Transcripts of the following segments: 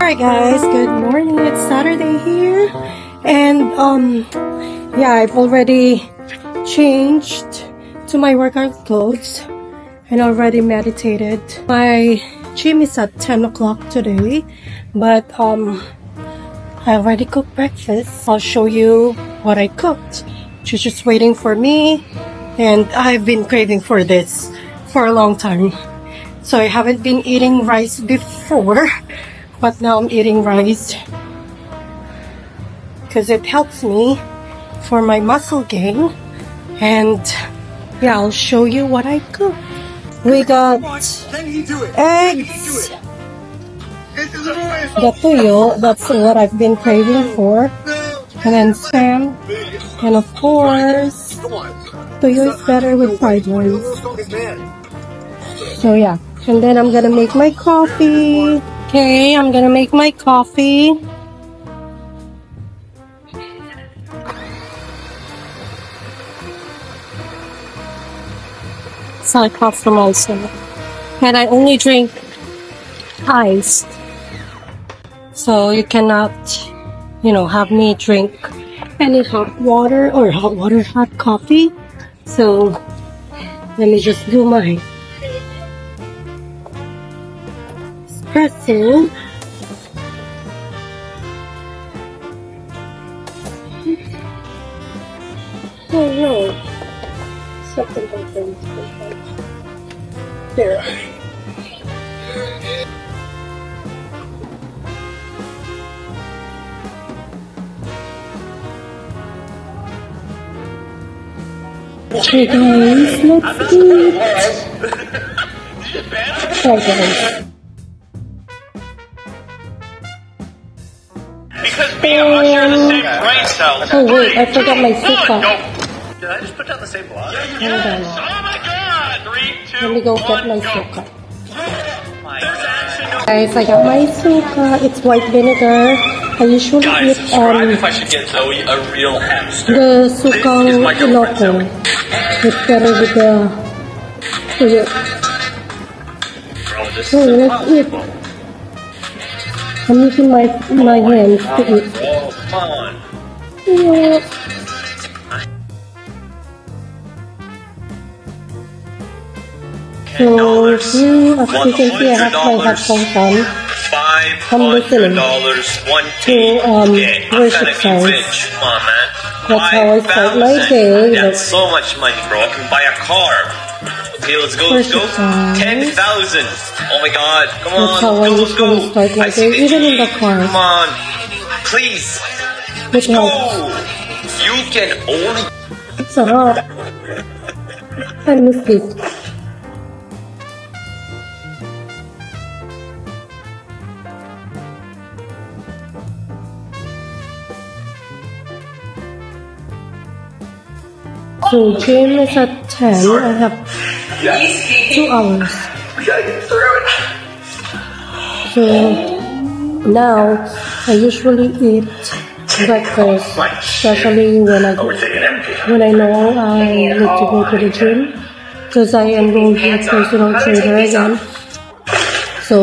Alright guys, good morning. It's Saturday here and yeah, I've already changed to my workout clothes and already meditated. My gym is at 10 o'clock today, but I already cooked breakfast. I'll show you what I cooked. She's just waiting for me, and I've been craving for this for a long time. So I haven't been eating rice before, but now I'm eating rice because it helps me for my muscle gain. And yeah, I'll show you what I cook. We got eggs, the tuyo, that's what I've been craving for, and then Spam, and of course, tuyo is better with fried ones. So yeah, and then I'm gonna make my coffee. Okay, I'm gonna make my coffee. So I cough from also, and I only drink iced, so you cannot, you know, have me drink any hot water or hot coffee. So let me just do my espresso. Oh no, something happened. There. Okay guys, let's eat! Because me and I share the same brain cells. Oh wait, I forgot my seatbelt. Did I just put down the same block? Yes. Oh my god! 3, 2, 1, let me go get my suka. Guys, I got my suka. It's white vinegar. I usually guys, eat if I should get Zoe a real hamster. The sukang iloko. It's better with the tuyo. So let's eat. I'm using my hands to eat. Yeah. So if you, as you can see, I have my headphones on. I'm listening to worship songs. That's how I start my day. That's so much money, bro. I can buy a car. Okay, let's go. Let's go. 10,000. Oh my God! Come on. That's how I start my day, even in the car. Come on, please. Let's go. You can only. It's a lot. I miss this. So gym is at 10, I have 2 hours. We gotta get through it. So now I usually eat breakfast, especially when I know I need to go to the gym, because I enrolled in personal trainer again. So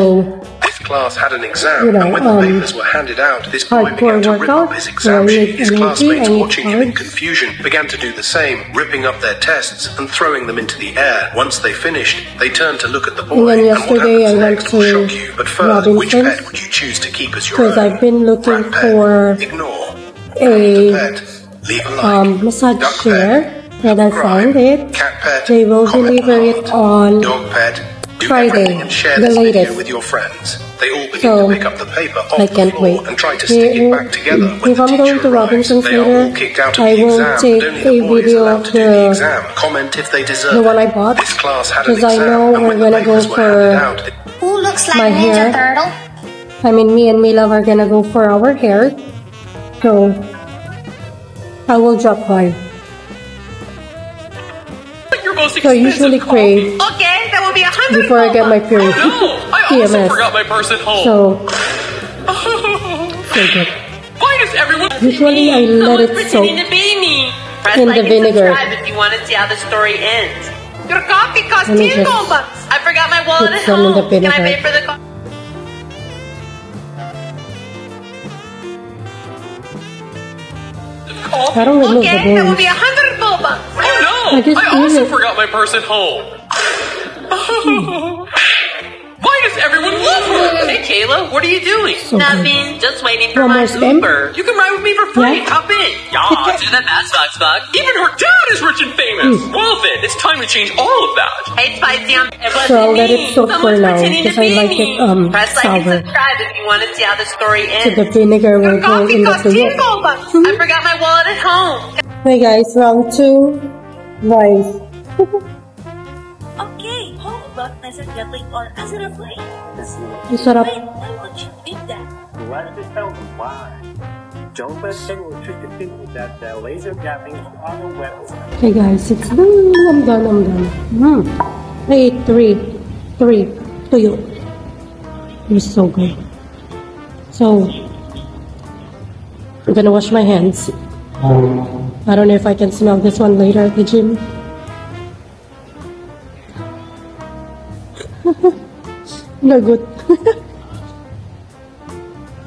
class had an exam, you know, and when the papers were handed out, this boy began to rip up his exam sheet. His classmates, watching him in confusion, began to do the same, ripping up their tests and throwing them into the air. Once they finished, they turned to look at the boy, and then yesterday I went to Robinsons. But first, which pet would you choose to keep as your own? Because I've been looking for a massage chair, and I found it. They will deliver it on Friday, the latest. With your friends. They all begin to pick up the paper off the floor and try to stick it back together. If I'm going to Robinson's Mall, I will take a video of the one I bought, because I know when I go for my hair. I mean, me and Melove are gonna go for our hair, so I will drop by. So I usually crave before I get my period. I also forgot my purse at home. So good. Why does everyone usually I let it soak in the vinegar. If you want to see how the story ends. Your coffee costs $10. I forgot my wallet at home. Can I pay for the coffee? How do we remove the boys? That will be 100 boba. Oh no! I also forgot my purse at home. Why does everyone love her? Hey Kayla, what are you doing? So nothing. Just waiting for my Uber. You can ride with me for free. Hop in. Yeah, do the best, Fox. Even her dad is rich and famous. Well then, it's time to change all of that. Hey, Spicy, press like and subscribe if you want to see how the story ends. To the vinegar we're going in the food. I forgot my wallet at home. Hey guys, round two. Nice. As a gatling or as a play. You shut up. Why would you think that? Why did you tell me why? Don't let someone trick the people that they're laser gapping on the website. Hey guys, it's I'm done. 8, 3, 3, tuyo. You're so good. So I'm gonna wash my hands. I don't know if I can smell this one later at the gym. No good.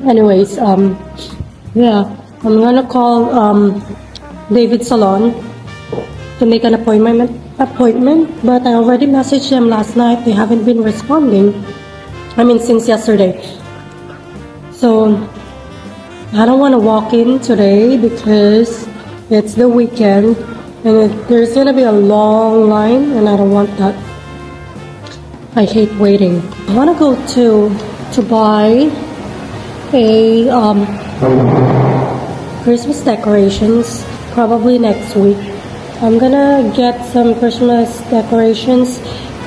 Anyways, yeah, I'm gonna call David's Salon to make an appointment, but I already messaged them last night. They haven't been responding. I mean, since yesterday. So I don't want to walk in today because it's the weekend and there's gonna be a long line, and I don't want that. I hate waiting. I want to go to buy a Christmas decorations probably next week. I'm gonna get some Christmas decorations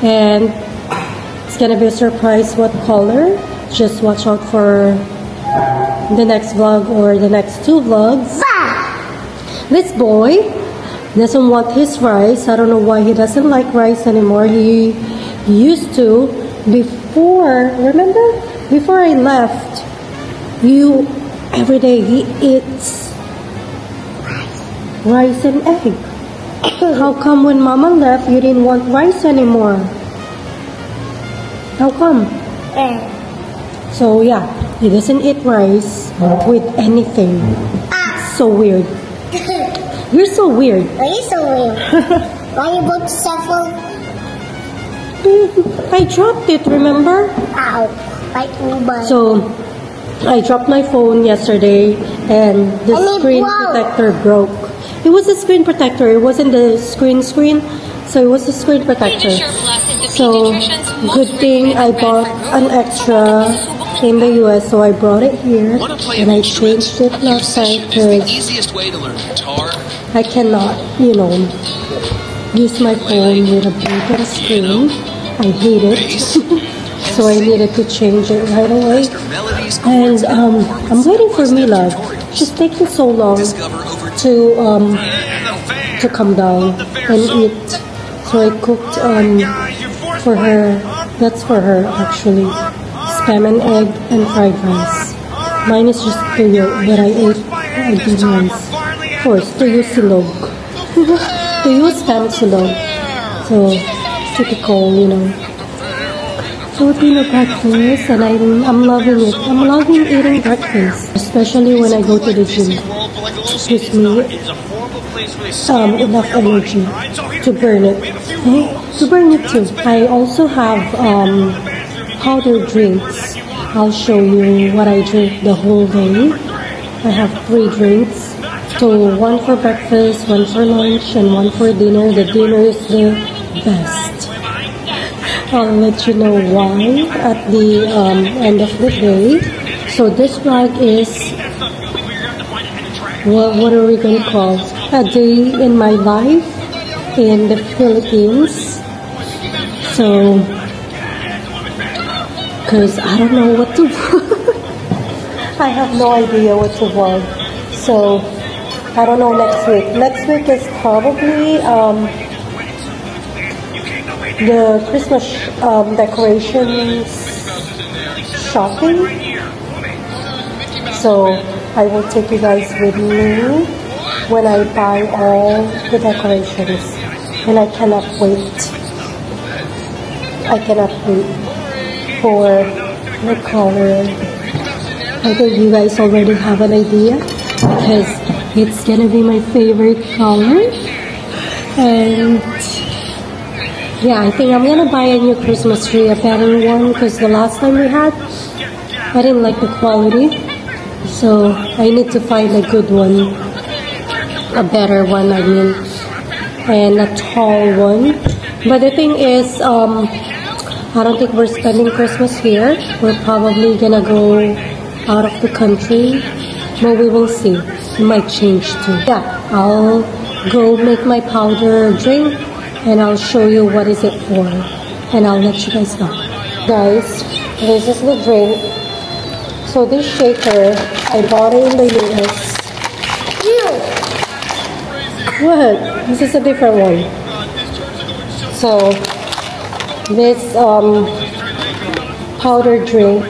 and it's gonna be a surprise what color. Just watch out for the next vlog or the next two vlogs. Ah! This boy doesn't want his rice. I don't know why he doesn't like rice anymore. He used to before, remember? Before I left, you every day he eats rice and egg. How come when Mama left you didn't want rice anymore? How come? So yeah, he doesn't eat rice with anything. So weird. You're so weird. Why are you so weird? Why are you both shuffle? I dropped it, remember? Ow. So, I dropped my phone yesterday and the screen protector broke. It was a screen protector, it wasn't the screen, so it was a screen protector. So, good thing I bought an extra in the US, so I brought it here and I changed it last time because I cannot, you know, use my phone with a broken screen. I hate it, so I needed to change it right away. And I'm waiting for Melove. She's taking so long to come down and eat. So I cooked for her. That's for her actually. Spam and egg and fried rice. Mine is just tuyo, but I ate egg rice. Of course, tuyo silog. Tuyo spam silog. So. Typical, you know, Filipino breakfast, and I'm loving it. I'm loving eating breakfast, especially when I go to the gym. It gives me enough energy to burn it. To burn it too. I also have powder drinks. I'll show you what I drink the whole day. I have 3 drinks. So one for breakfast, one for lunch, and one for dinner. The dinner is the best. I'll let you know why at the end of the day. So this vlog is, what are we going to call? A day in my life in the Philippines. So, because I don't know what to vlog. I have no idea what to vlog. So, I don't know next week. Next week is probably... the Christmas decorations shopping. So I will take you guys with me when I buy all the decorations, and I cannot wait. I cannot wait for the color. I think you guys already have an idea because It's gonna be my favorite color. And yeah, I think I'm gonna buy a new Christmas tree, a better one, because the last time we had, I didn't like the quality. So I need to find a good one, a better one, I mean, and a tall one. But the thing is, I don't think we're spending Christmas here. We're probably gonna go out of the country, but we will see. It might change too. Yeah, I'll go make my powder drink and I'll show you what is it for, and I'll let you guys know. Guys, this is the drink. So this shaker, I bought it in the US. Ew. What? This is a different one. So this powder drink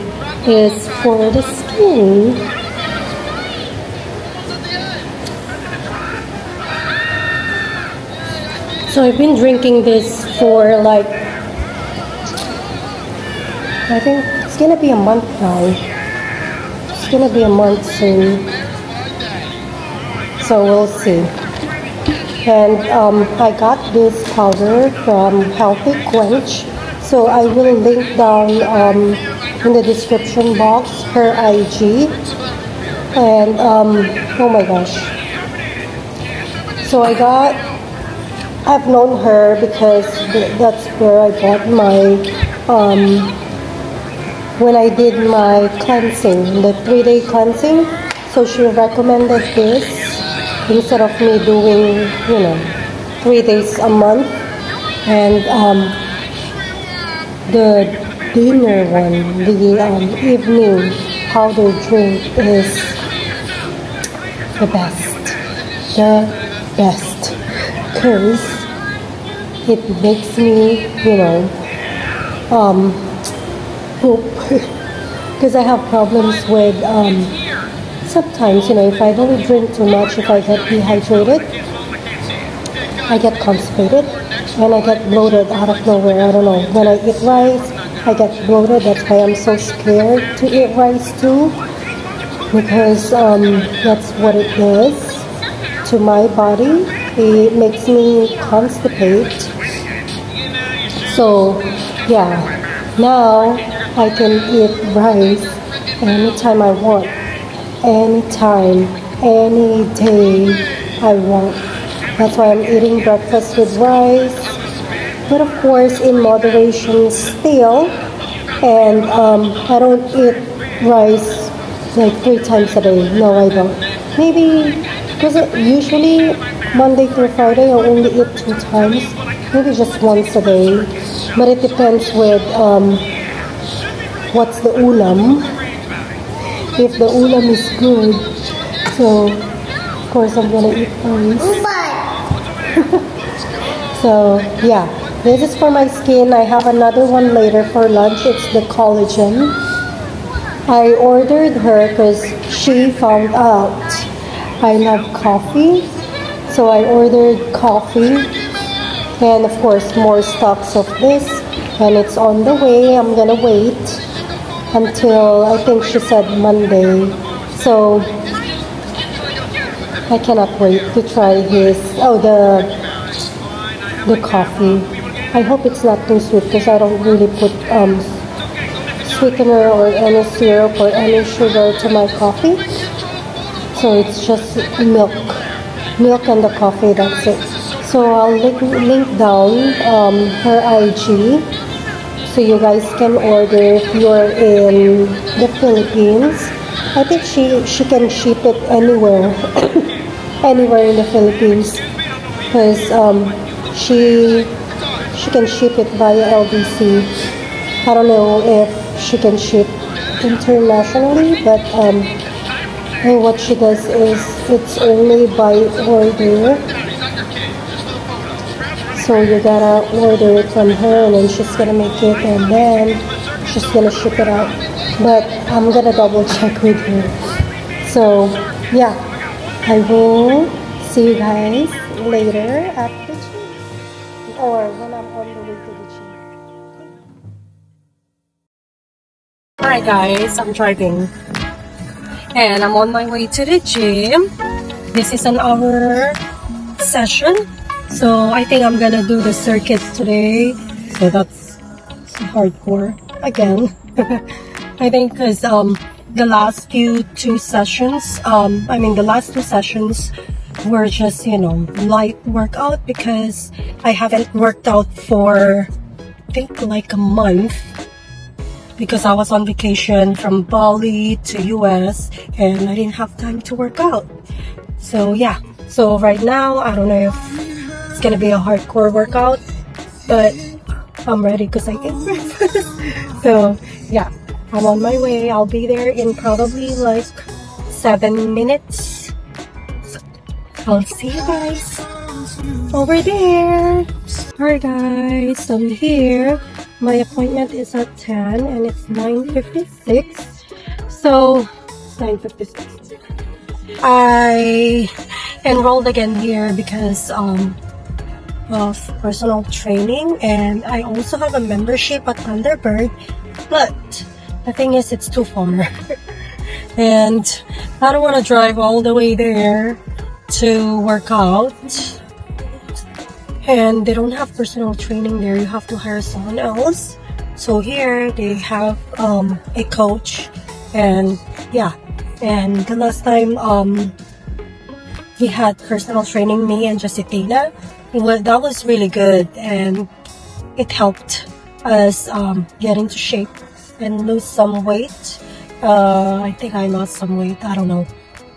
is for the skin. So I've been drinking this for like, I think it's gonna be a month now. It's gonna be a month soon, so we'll see. And I got this powder from Healthy Quench, so I will link down in the description box her IG. And oh my gosh, so I've known her because that's where I bought my when I did my cleansing, the 3-day cleansing. So she recommended this instead of me doing, you know, 3 days a month. And the dinner one, the evening powder drink is the best. The best. Because it makes me, you know, because I have problems with sometimes, you know, if I don't drink too much, if I get dehydrated, I get constipated and I get bloated out of nowhere. I don't know, when I eat rice I get bloated. That's why I'm so scared to eat rice too, because that's what it does to my body. It makes me constipate. So yeah, now I can eat rice anytime I want, anytime, any day I want. That's why I'm eating breakfast with rice, but of course in moderation still. And I don't eat rice like 3 times a day. No, I don't. Maybe, because usually Monday through Friday I only eat 2 times, maybe just once a day. But it depends with what's the ulam, if the ulam is good. So of course I'm gonna eat rice. So yeah, this is for my skin. I have another one later for lunch. It's the collagen. I ordered her because she found out I love coffee, so I ordered coffee and of course more stocks of this, and it's on the way. I'm gonna wait until, I think she said Monday, so I cannot wait to try his, oh, the coffee. I hope it's not too sweet, because I don't really put sweetener or any syrup or any sugar to my coffee. So it's just milk and the coffee, that's it. So I'll link down her IG, so you guys can order if you're in the Philippines. I think she can ship it anywhere, anywhere in the Philippines, because she can ship it via LBC. I don't know if she can ship internationally, but what she does is it's only by order. So you gotta order it from her, and then she's gonna make it, and then she's gonna ship it out. But I'm gonna double check with her. So yeah, I will see you guys later at the gym, or when I'm on the way to the gym. Alright guys, I'm driving and I'm on my way to the gym. This is an hour session, so I think I'm gonna do the circuit today. So that's hardcore again. I think because the last two sessions, the last two sessions were just, you know, light workout because I haven't worked out for I think like a month because I was on vacation from Bali to US and I didn't have time to work out. So yeah, so right now I don't know if it's gonna be a hardcore workout, but I'm ready because I ate breakfast. So yeah, I'm on my way. I'll be there in probably like 7 minutes. I'll see you guys over there. Alright guys, so I'm here. My appointment is at 10 and it's 9:56. So 9:56. I enrolled again here because of personal training, and I also have a membership at Thunderbird, but the thing is it's too far and I don't want to drive all the way there to work out, and they don't have personal training there. You have to hire someone else. So here they have a coach, and yeah, and the last time we had personal training, me and Jositina, well, that was really good and it helped us get into shape and lose some weight. I think I lost some weight, I don't know.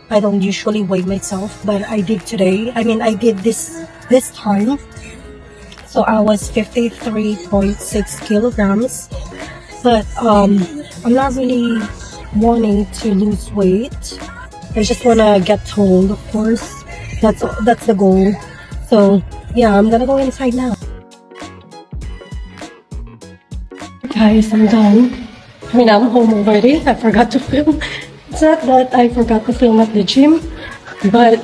I don't usually weigh myself, but I did today. I mean, I did this time. So I was 53.6 kilograms, but I'm not really wanting to lose weight. I just want to get toned, of course. That's the goal. So yeah, I'm gonna go inside now. Guys, I'm done. I mean, I'm home already. I forgot to film. It's not that I forgot to film at the gym, but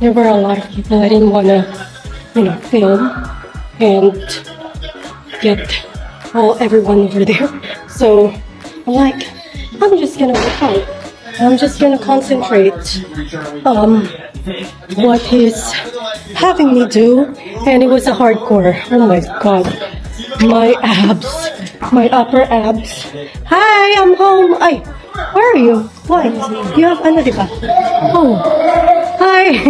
there were a lot of people. I didn't want to, you know, film and get everyone over there. So I'm like, I'm just gonna work out. I'm just gonna concentrate what he's having me do, and it was a hardcore. Oh my god, my abs, my upper abs. Hi, I'm home. Hi, where are you? Why? You have ano, diba? Oh, hi.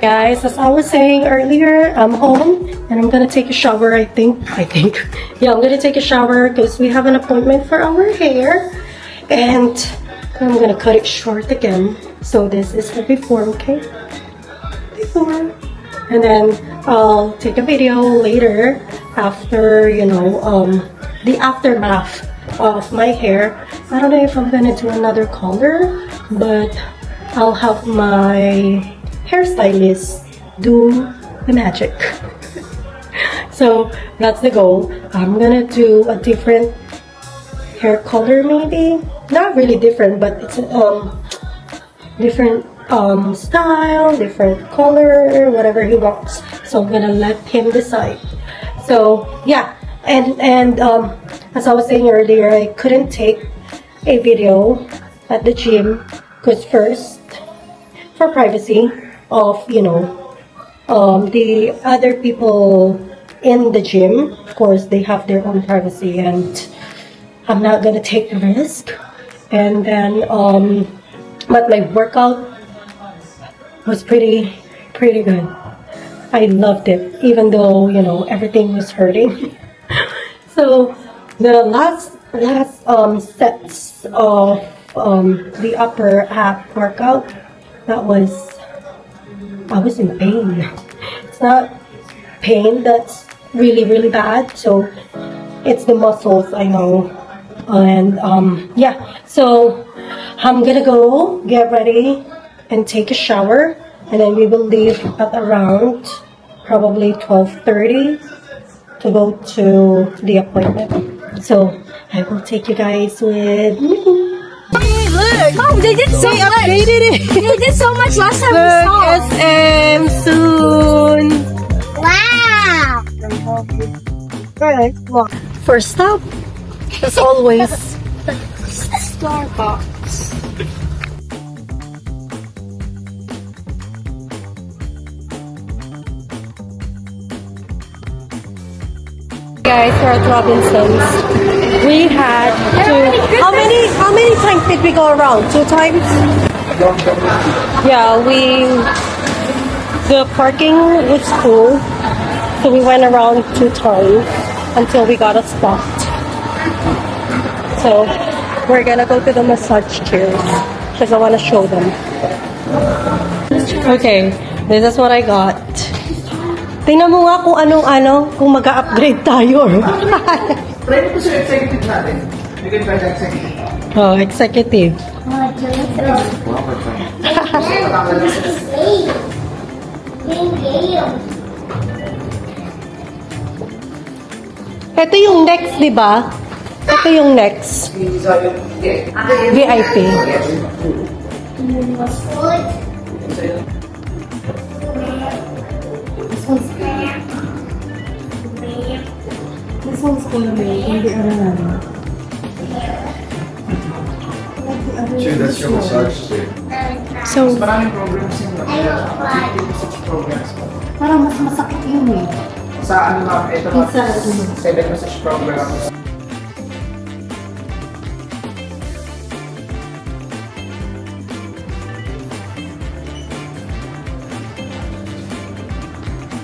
Guys, as I was saying earlier, I'm home and I'm gonna take a shower. I think yeah, I'm gonna take a shower because we have an appointment for our hair, and I'm gonna cut it short again. So this is the before, okay? Before. And then I'll take a video later after, you know, the aftermath of my hair. I don't know if I'm gonna do another color, but I'll have my hairstylist do the magic. So that's the goal. I'm gonna do a different hair color, maybe not really different, but it's different style, different color, whatever he wants. So I'm gonna let him decide. So yeah, and as I was saying earlier, I couldn't take a video at the gym because first, for privacy of, you know, the other people in the gym. Of course, they have their own privacy, and I'm not gonna take the risk. And then but my workout was pretty good. I loved it, even though, you know, everything was hurting. So the last sets of the upper half workout, I was in pain. It's not pain that's really bad, so it's the muscles, I know. And yeah, so I'm gonna go get ready and take a shower, and then we will leave at around probably 12:30 to go to the appointment. So I will take you guys with me. Hey, look! Oh, they did so much! Updated it! They did so much last time we saw! SM soon! Wow! First stop, as always, Starbucks. Guys, we're at Robinsons. We had two. How many times did we go around? Two times? Yeah, the parking was full, so we went around two times until we got a spot. So we're gonna go to the massage chairs because I want to show them. Okay, this is what I got. Tingnan mo nga kung anong-ano, kung mag-upgrade tayo. Try mo sa executive natin. You can try the executive. Oh, executive. Ito yung next, di ba? Ito yung next. VIP. This one's cool, and the other one. Sure, that's your massage too. So, maraming programs yun. Parang mas masakit yun eh. Sa ano na, ito na, 7 massage programs.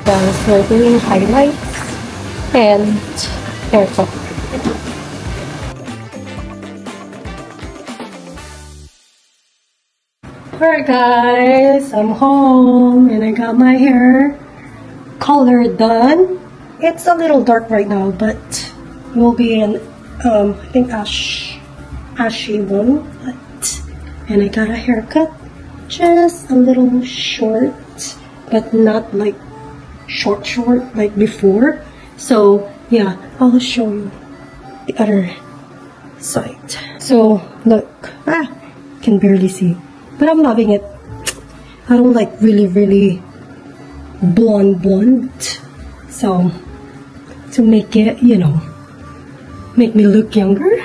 Guys, we're doing highlights and haircut. Alright guys, I'm home and I got my hair color done. It's a little dark right now, but it will be an I think ashy one. And I got a haircut, just a little short, but not like short like before. So yeah, I'll show you the other side. So look, can barely see, but I'm loving it. I don't like really blonde, so to make it, you know, make me look younger.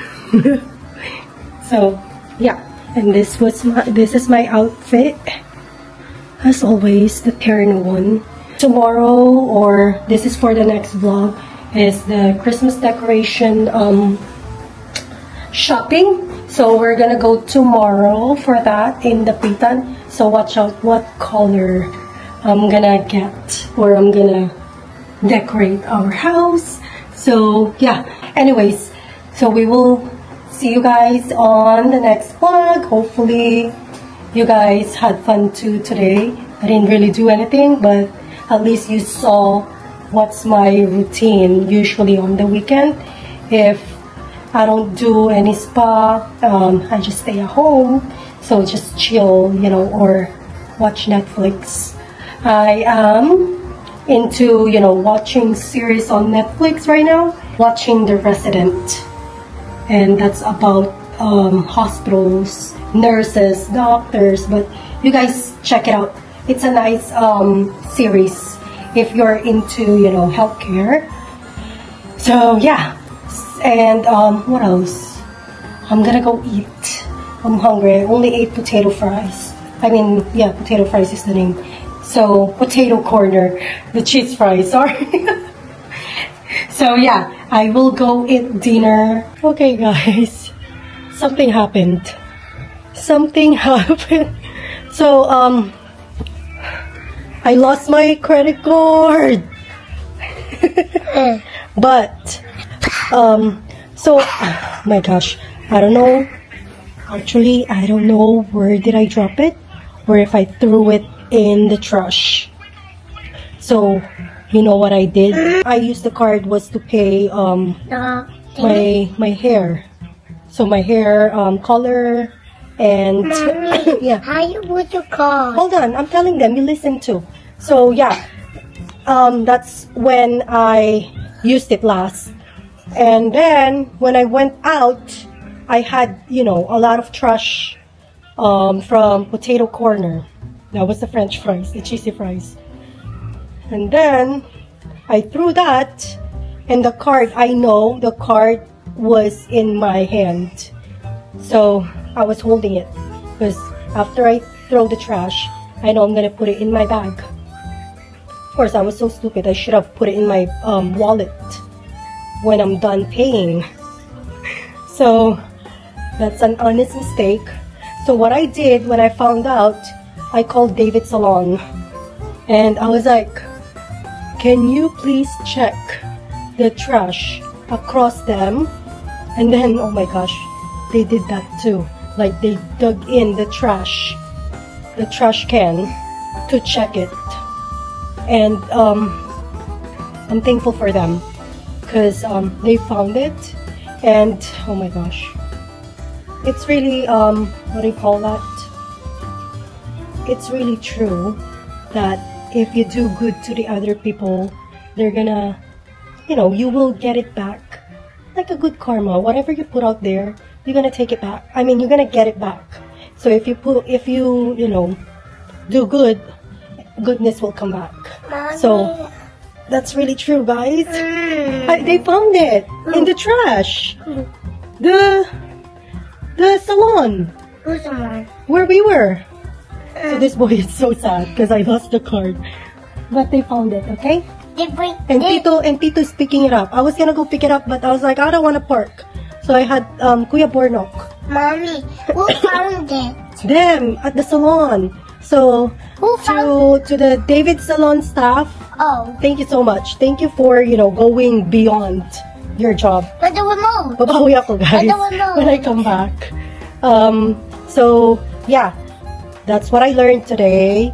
So yeah, and this is my outfit, as always, the Terran one. Tomorrow, or this is for the next vlog, is the Christmas decoration shopping. So we're gonna go tomorrow for that in the Dapitan. So watch out what color I'm gonna get, or I'm gonna decorate our house. So yeah, anyways, so we will see you guys on the next vlog. Hopefully you guys had fun too today. I didn't really do anything, but at least you saw what's my routine usually on the weekend. If I don't do any spa, I just stay at home. So just chill, you know, or watch Netflix. I am into, you know, watching series on Netflix right now. Watching The Resident. And that's about hospitals, nurses, doctors. But you guys check it out. It's a nice series if you're into, you know, healthcare. So yeah, and what else? I'm gonna go eat. I'm hungry. I only ate potato fries. I mean, yeah, potato fries is the name. So Potato Corner, the cheese fries. Sorry. So yeah, I will go eat dinner. Okay, guys, something happened. Something happened. So I lost my credit card. But so oh my gosh, I don't know. Actually, I don't know where did I drop it, or if I threw it in the trash. So you know what I did? I used the card was to pay my hair. So my hair color. And Mommy, yeah. How you would you call? Hold on, I'm telling them, you listen too. So yeah, that's when I used it last. And then when I went out, I had, you know, a lot of trash from Potato Corner. That was the French fries, the cheesy fries. And then I threw that, and the card, I know the card was in my hand. So I was holding it because after I throw the trash, I know I'm gonna put it in my bag. Of course, I was so stupid. I should have put it in my wallet. when I'm done paying. So that's an honest mistake. So what I did when I found out, I called David's Salon and I was like, can you please check the trash across them? And then, oh my gosh, they did that too. Like, they dug in the trash can to check it. And I'm thankful for them because they found it. And oh my gosh, it's really what do you call that, it's really true that if you do good to the other people, they're gonna, you know, you will get it back. Like a good karma, whatever you put out there, you're gonna take it back. I mean, you're gonna get it back. So if you do good, goodness will come back. Mommy. So that's really true, guys. They found it in the trash. The salon. Who's the one? Where we were. So this boy is so sad because I lost the card. But they found it, okay? And Tito is picking it up. I was gonna go pick it up, but I was like, I don't wanna park. So I had Kuya Bornok. Mommy, who found it? Them at the salon. So to the David's Salon staff. Oh. Thank you so much. Thank you for, you know, going beyond your job. But the remote. Babawi ako, guys. But the remote. When I come back. So yeah, that's what I learned today.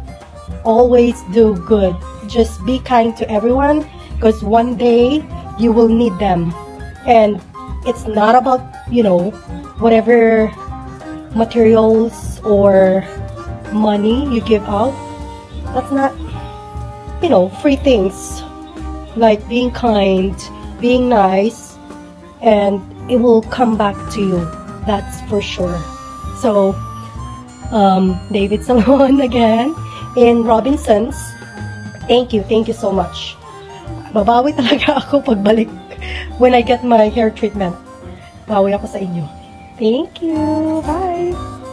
Always do good. Just be kind to everyone, because one day you will need them. And it's not about, you know, whatever materials or money you give out. That's not, you know, free things. Like being kind, being nice, and it will come back to you, that's for sure. So David's Salon again in Robinsons, thank you so much. Babawi talaga ako pagbalik when I get my hair treatment. Babawi ako sa inyo. Thank you, bye.